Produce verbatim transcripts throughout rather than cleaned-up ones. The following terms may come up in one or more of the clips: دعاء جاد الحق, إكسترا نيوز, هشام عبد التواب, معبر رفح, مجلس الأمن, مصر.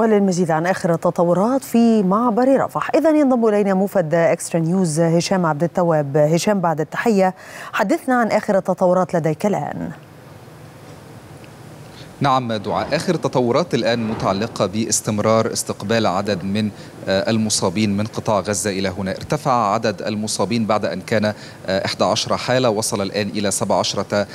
وللمزيد عن آخر التطورات في معبر رفح، إذا ينضم إلينا موفد إكسترا نيوز هشام عبد التواب. هشام، بعد التحية، حدثنا عن آخر التطورات لديك الآن. نعم دعاء، آخر التطورات الآن متعلقة باستمرار استقبال عدد من المصابين من قطاع غزة إلى هنا. ارتفع عدد المصابين بعد أن كان إحدى عشرة حالة، وصل الآن إلى سبع عشرة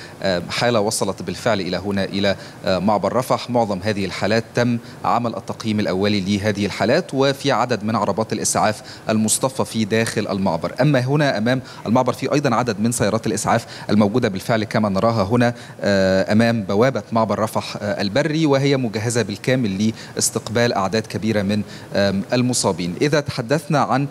حالة وصلت بالفعل إلى هنا إلى معبر رفح. معظم هذه الحالات تم عمل التقييم الأولي لهذه الحالات، وفي عدد من عربات الإسعاف المصطفى في داخل المعبر. أما هنا أمام المعبر في أيضا عدد من سيارات الإسعاف الموجودة بالفعل كما نراها هنا أمام بوابة معبر رفح البري، وهي مجهزة بالكامل لاستقبال أعداد كبيرة من المصابين. إذا تحدثنا عن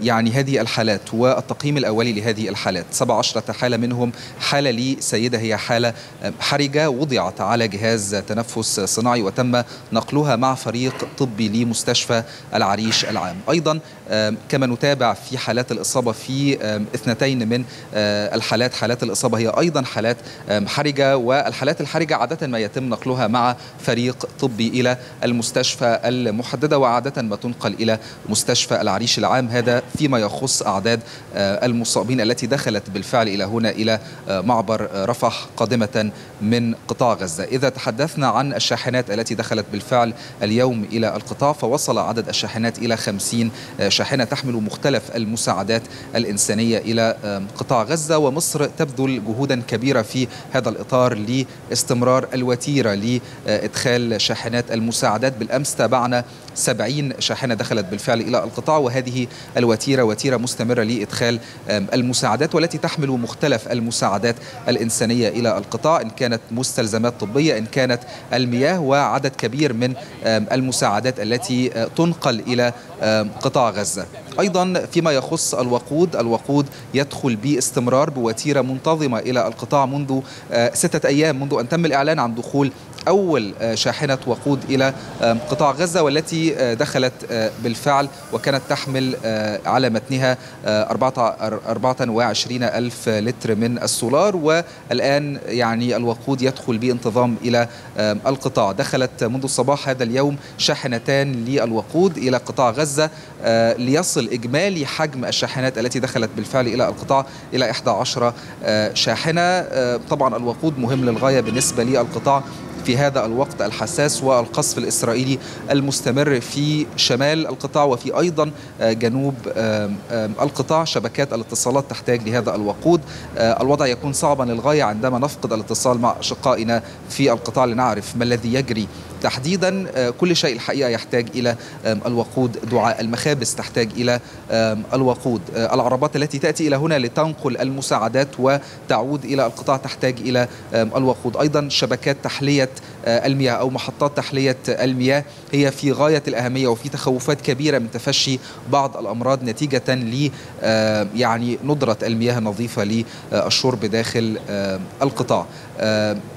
يعني هذه الحالات والتقييم الأولي لهذه الحالات، سبع عشرة حالة، منهم حالة لسيدة هي حالة حرجة وضعت على جهاز تنفس صناعي وتم نقلها مع فريق طبي لمستشفى العريش العام. أيضا كما نتابع في حالات الإصابة، في اثنتين من الحالات حالات الإصابة هي أيضا حالات حرجة، والحالات الحرجة عادة ما يتم نقلها مع فريق طبي إلى المستشفى المحددة، وعادة ما تنقل إلى مستشفى العريش العام. هذا فيما يخص أعداد المصابين التي دخلت بالفعل إلى هنا إلى معبر رفح قادمة من قطاع غزة. إذا تحدثنا عن الشاحنات التي دخلت بالفعل اليوم إلى القطاع، فوصل عدد الشاحنات إلى خمسين شاحنة تحمل مختلف المساعدات الإنسانية إلى قطاع غزة. ومصر تبذل جهودا كبيرة في هذا الإطار لاستمرار الوتيرة لإدخال شاحنات المساعدات. بالأمس تابعنا سبعين شاحنة دخلت بالفعل إلى القطاع، وهذه الوتيرة وتيرة مستمرة لإدخال المساعدات، والتي تحمل مختلف المساعدات الإنسانية إلى القطاع، إن كانت مستلزمات طبية، إن كانت المياه، وعدد كبير من المساعدات التي تنقل إلى قطاع غزة. أيضا فيما يخص الوقود، الوقود يدخل باستمرار بوتيرة منتظمة إلى القطاع منذ ستة أيام منذ أن تم الإعلان عن دخول أول شاحنة وقود إلى قطاع غزة، والتي دخلت بالفعل وكانت تحمل على متنها أربعة وعشرين ألف لتر من السولار. والآن يعني الوقود يدخل بانتظام إلى القطاع. دخلت منذ صباح هذا اليوم شاحنتان للوقود إلى قطاع غزة، ليصل إجمالي حجم الشاحنات التي دخلت بالفعل إلى القطاع إلى إحدى عشرة شاحنة. طبعا الوقود مهم للغاية بالنسبة للقطاع في هذا الوقت الحساس، والقصف الإسرائيلي المستمر في شمال القطاع وفي أيضا جنوب القطاع. شبكات الاتصالات تحتاج لهذا الوقود. الوضع يكون صعبا للغاية عندما نفقد الاتصال مع أشقائنا في القطاع لنعرف ما الذي يجري تحديدا. كل شيء الحقيقة يحتاج إلى الوقود دعاء. المخابز تحتاج إلى الوقود، العربات التي تأتي إلى هنا لتنقل المساعدات وتعود إلى القطاع تحتاج إلى الوقود. أيضا شبكات تحلية المياه أو محطات تحلية المياه هي في غاية الأهمية، وفي تخوفات كبيرة من تفشي بعض الأمراض نتيجة ل يعني ندرة المياه النظيفة للشرب داخل القطاع.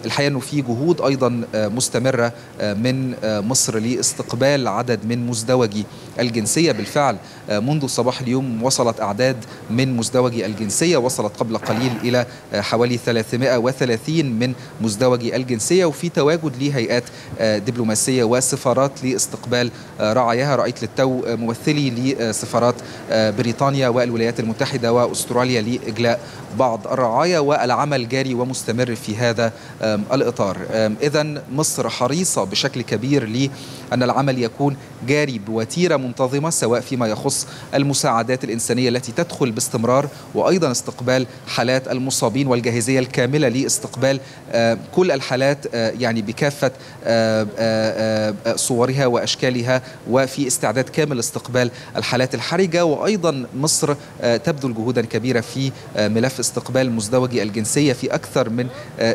الحقيقة أنه في جهود أيضا مستمرة من مصر لاستقبال عدد من مزدوجي الجنسية بالفعل. منذ صباح اليوم وصلت أعداد من مزدوجي الجنسية، وصلت قبل قليل إلى حوالي ثلاثمائة وثلاثين من مزدوجي الجنسية، وفي تواجد لهيئات دبلوماسية وسفارات لاستقبال رعاياها. رأيت للتو ممثلي لسفارات بريطانيا والولايات المتحدة وأستراليا لإجلاء بعض الرعايا، والعمل جاري ومستمر في هذا الإطار. إذن مصر حريصة بشكل كبير لأن العمل يكون جاري بوتيرة منتظمة، سواء فيما يخص المساعدات الإنسانية التي تدخل باستمرار، وأيضا استقبال حالات المصابين، والجاهزية الكاملة لاستقبال كل الحالات يعني بكافة صورها وأشكالها، وفي استعداد كامل لاستقبال الحالات الحرجة. وأيضا مصر تبذل جهودا كبيرة في ملف استقبال مزدوجي الجنسية، في أكثر من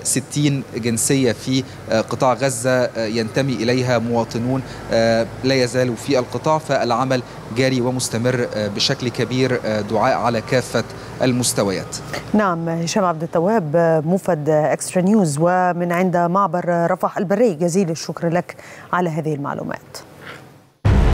ستين جنسية في قطاع غزة ينتمي إليها مواطنون لا يزالوا في القطاع. فالعمل جاري ومستمر بشكل كبير دعاء على كافة المستويات. نعم هشام عبد التواب، موفد إكسترا نيوز ومن عند معبر رفح البري، جزيل الشكر لك على هذه المعلومات.